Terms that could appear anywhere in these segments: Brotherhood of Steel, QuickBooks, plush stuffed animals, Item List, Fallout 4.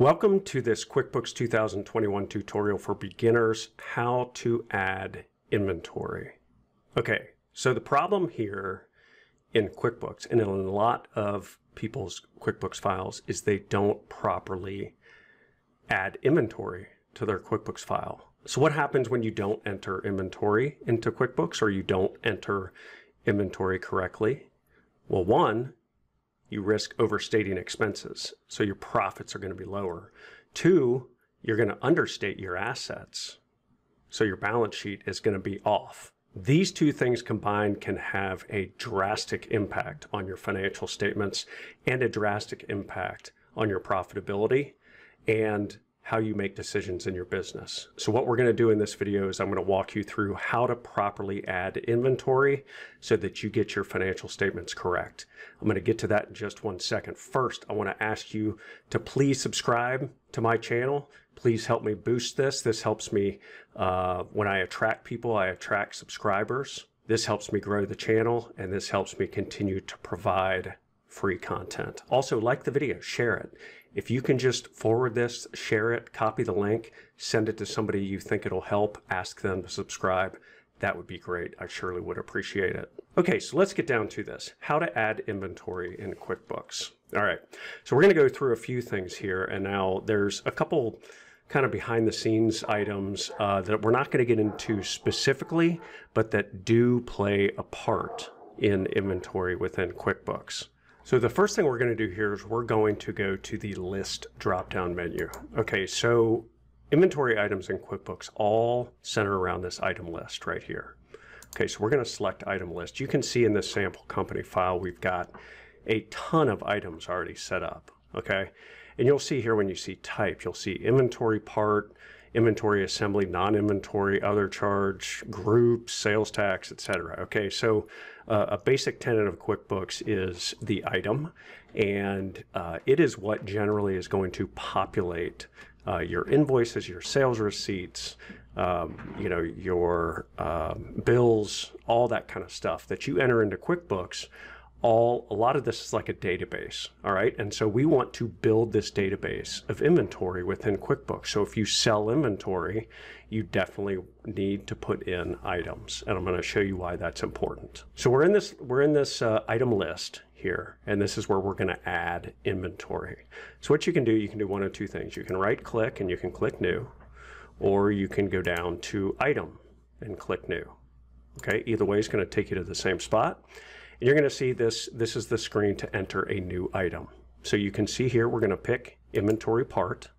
Welcome to this QuickBooks 2021 tutorial for beginners, how to add inventory. Okay, so the problem here in QuickBooks and in a lot of people's QuickBooks files is they don't properly add inventory to their QuickBooks file. So what happens when you don't enter inventory into QuickBooks or you don't enter inventory correctly? Well, one, you risk overstating expenses, so your profits are going to be lower. Two, you're going to understate your assets, so your balance sheet is going to be off. These two things combined can have a drastic impact on your financial statements and a drastic impact on your profitability and how you make decisions in your business. So what we're going to do in this video is I'm going to walk you through how to properly add inventory so that you get your financial statements correct. I'm going to get to that in just one second. First, I want to ask you to please subscribe to my channel. Please help me boost this. This helps me when I attract people, I attract subscribers. This helps me grow the channel and this helps me continue to provide free content. Also, like the video, share it. If you can just forward this, share it, copy the link, send it to somebody you think it'll help, ask them to subscribe. That would be great. I surely would appreciate it. Okay, so let's get down to this. How to add inventory in QuickBooks. All right, so we're going to go through a few things here, and now there's a couple kind of behind the scenes items that we're not going to get into specifically, but that do play a part in inventory within QuickBooks. So the first thing we're going to do here is we're going to go to the list drop-down menu. Okay, so inventory items in QuickBooks all center around this item list right here. Okay, so we're going to select item list. You can see in this sample company file, we've got a ton of items already set up. Okay, and you'll see here when you see type, you'll see inventory part, inventory assembly, non-inventory, other charge, group, sales tax, etc. Okay, so a basic tenet of QuickBooks is the item, and it is what generally is going to populate your invoices, your sales receipts, you know, your bills, all that kind of stuff that you enter into QuickBooks. A lot of this is like a database, all right? And so we want to build this database of inventory within QuickBooks. So if you sell inventory, you definitely need to put in items, and I'm going to show you why that's important. So we're in this item list here, and this is where we're going to add inventory. So what you can do one of two things. You can right-click and you can click New, or you can go down to Item and click New. Okay, either way is going to take you to the same spot. And you're going to see this is the screen to enter a new item. So you can see here we're going to pick inventory part,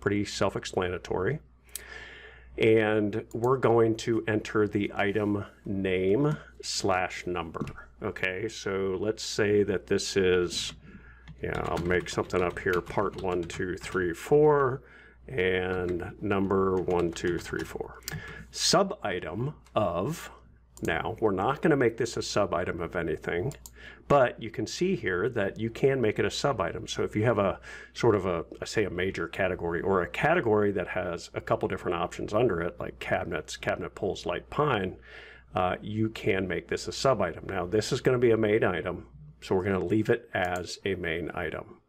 pretty self-explanatory. And we're going to enter the item name slash number. Okay, so let's say that this is, yeah, I'll make something up here, part 1234 and number 1234. Sub item of. Now, we're not going to make this a sub-item of anything, but you can see here that you can make it a sub-item. So if you have a sort of a, say, a major category or a category that has a couple different options under it, like cabinets, cabinet pulls, light pine, you can make this a sub-item. Now, this is going to be a main item, so we're going to leave it as a main item.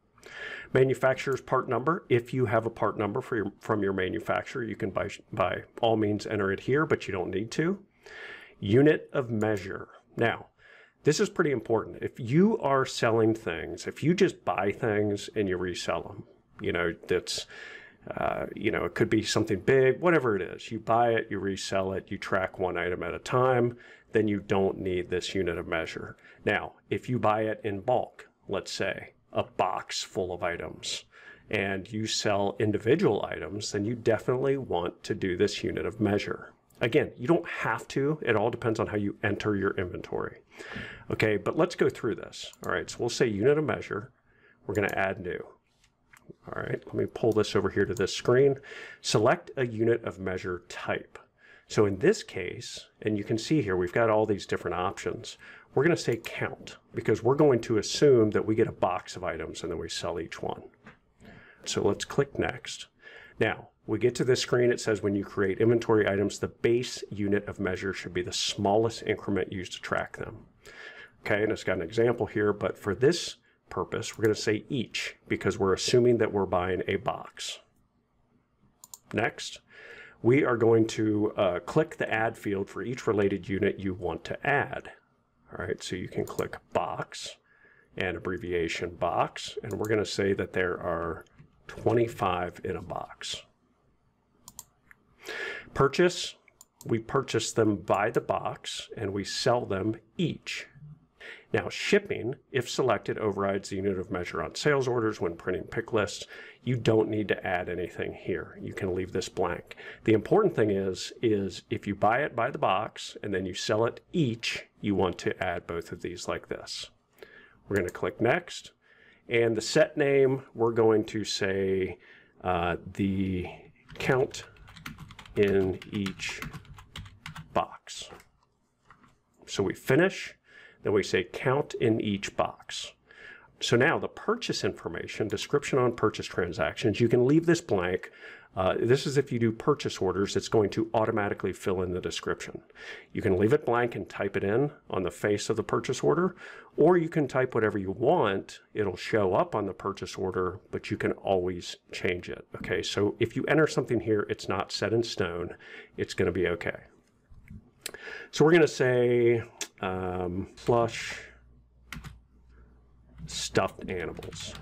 Manufacturer's part number. If you have a part number for from your manufacturer, you can by all means enter it here, but you don't need to. Unit of measure. Now, this is pretty important. If you are selling things, if you just buy things and you resell them, you know, that's, you know, it could be something big, whatever it is. You buy it, you resell it, you track one item at a time, then you don't need this unit of measure. Now, if you buy it in bulk, let's say a box full of items, and you sell individual items, then you definitely want to do this unit of measure. Again, you don't have to. It all depends on how you enter your inventory. Okay, but let's go through this. All right, so we'll say unit of measure. We're going to add new. All right, let me pull this over here to this screen. Select a unit of measure type. So in this case, and you can see here, we've got all these different options. We're going to say count because we're going to assume that we get a box of items and then we sell each one. So let's click next. Now, we get to this screen, it says when you create inventory items, the base unit of measure should be the smallest increment used to track them. Okay, and it's got an example here, but for this purpose, we're going to say each, because we're assuming that we're buying a box. Next, we are going to click the add field for each related unit you want to add. All right, so you can click box and abbreviation box, and we're going to say that there are 25 in a box. Purchase, we purchase them by the box and we sell them each. Now shipping, if selected, overrides the unit of measure on sales orders when printing pick lists. You don't need to add anything here. You can leave this blank. The important thing is if you buy it by the box and then you sell it each, you want to add both of these like this. We're going to click next. And the set name, we're going to say the count in each box. So we finish. Then we say count in each box. So now the purchase information, description on purchase transactions, you can leave this blank. This is if you do purchase orders, it's going to automatically fill in the description. You can leave it blank and type it in on the face of the purchase order, or you can type whatever you want. It'll show up on the purchase order, but you can always change it. Okay, so if you enter something here, it's not set in stone. It's going to be okay. So we're going to say plush stuffed animals.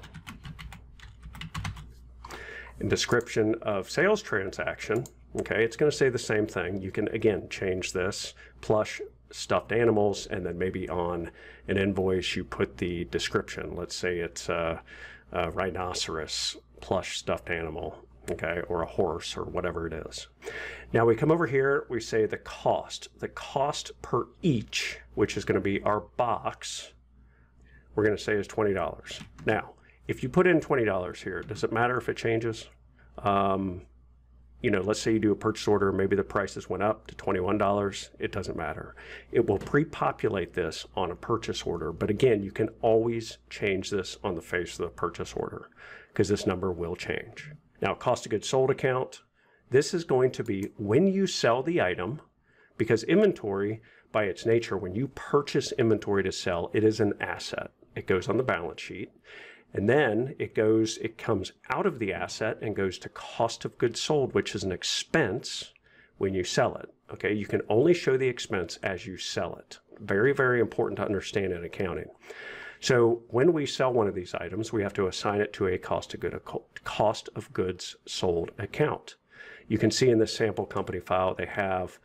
In description of sales transaction, okay, it's going to say the same thing. You can, again, change this, plush stuffed animals, and then maybe on an invoice you put the description. Let's say it's a rhinoceros plush stuffed animal, okay, or a horse or whatever it is. Now we come over here, we say the cost per each, which is going to be our box, we're going to say is $20. Now, if you put in $20 here, does it matter if it changes? You know, let's say you do a purchase order, maybe the prices went up to $21. It doesn't matter. It will pre-populate this on a purchase order. But again, you can always change this on the face of the purchase order because this number will change. Now, cost of goods sold account. This is going to be when you sell the item, because inventory, by its nature, when you purchase inventory to sell, it is an asset. It goes on the balance sheet. And then it comes out of the asset and goes to cost of goods sold, which is an expense when you sell it. Okay, you can only show the expense as you sell it. Very, very important to understand in accounting. So when we sell one of these items, we have to assign it to a cost of goods sold account. You can see in this sample company file, they have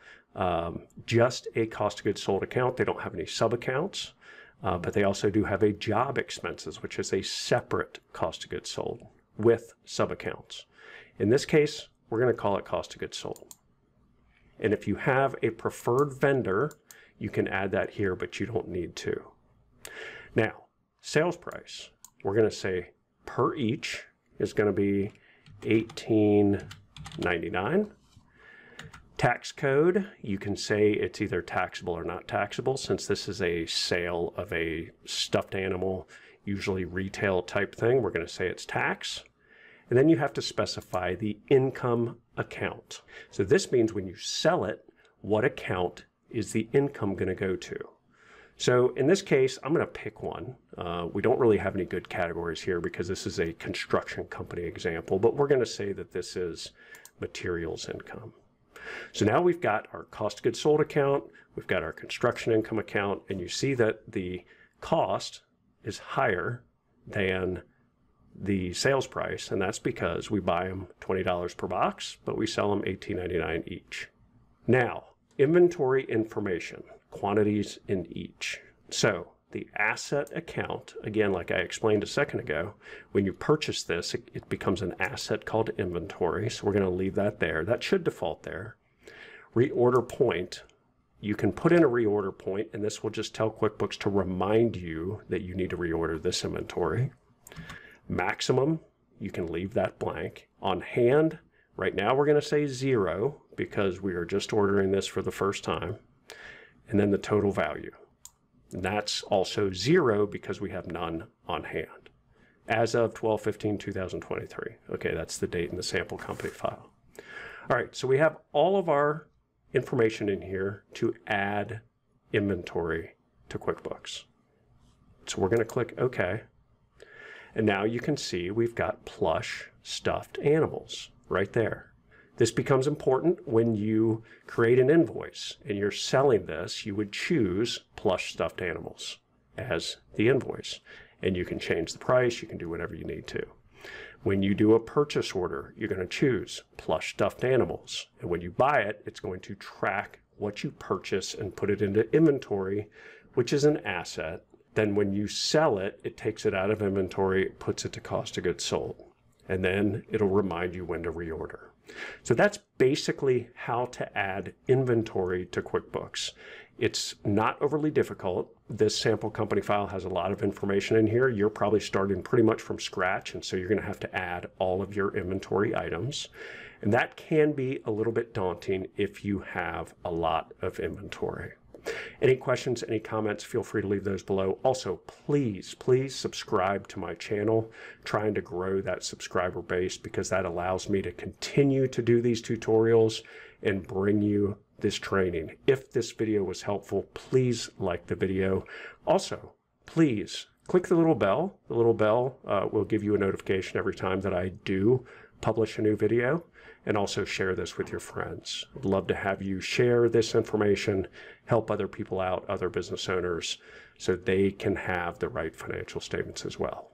just a cost of goods sold account. They don't have any sub-accounts. But they also do have a job expenses, which is a separate cost of goods sold with sub-accounts. In this case, we're going to call it cost of goods sold. And if you have a preferred vendor, you can add that here, but you don't need to. Now, sales price, we're going to say per each is going to be $18.99. Tax code, you can say it's either taxable or not taxable. Since this is a sale of a stuffed animal, usually retail type thing, we're going to say it's tax. And then you have to specify the income account. So this means when you sell it, what account is the income going to go to? So in this case, I'm going to pick one. We don't really have any good categories here because this is a construction company example, but we're going to say that this is materials income. So now we've got our cost of goods sold account, we've got our construction income account, and you see that the cost is higher than the sales price, and that's because we buy them $20 per box, but we sell them $18.99 each. Now, inventory information, quantities in each. So the asset account, again, like I explained a second ago, when you purchase this, it becomes an asset called inventory. So we're going to leave that there. That should default there. Reorder point. You can put in a reorder point, and this will just tell QuickBooks to remind you that you need to reorder this inventory. Maximum, you can leave that blank. On hand, right now we're going to say 0 because we are just ordering this for the first time. And then the total value. And that's also 0 because we have none on hand. As of 12/15/2023. Okay, that's the date in the sample company file. All right, so we have all of our information in here to add inventory to QuickBooks. So we're going to click OK. And now you can see we've got plush stuffed animals right there. This becomes important when you create an invoice and you're selling this. You would choose plush stuffed animals as the invoice, and you can change the price, you can do whatever you need to. When you do a purchase order, you're going to choose plush stuffed animals, and when you buy it, it's going to track what you purchase and put it into inventory, which is an asset. Then when you sell it, it takes it out of inventory, it puts it to cost of goods sold, and then it'll remind you when to reorder. So that's basically how to add inventory to QuickBooks. It's not overly difficult. This sample company file has a lot of information in here. You're probably starting pretty much from scratch, and so you're going to have to add all of your inventory items. And that can be a little bit daunting if you have a lot of inventory. Any questions, any comments, feel free to leave those below. Also, please, please subscribe to my channel. Trying to grow that subscriber base, because that allows me to continue to do these tutorials and bring you this training. If this video was helpful, please like the video. Also, please click the little bell. The little bell will give you a notification every time that I do publish a new video, and also share this with your friends. I'd love to have you share this information, help other people out, other business owners, so they can have the right financial statements as well.